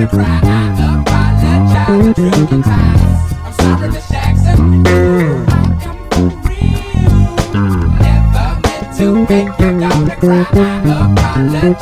you cry, I apologize. You can cry. I'm sorry, Ms. Jackson. I am for real. Never meant to make you cry, I apologize.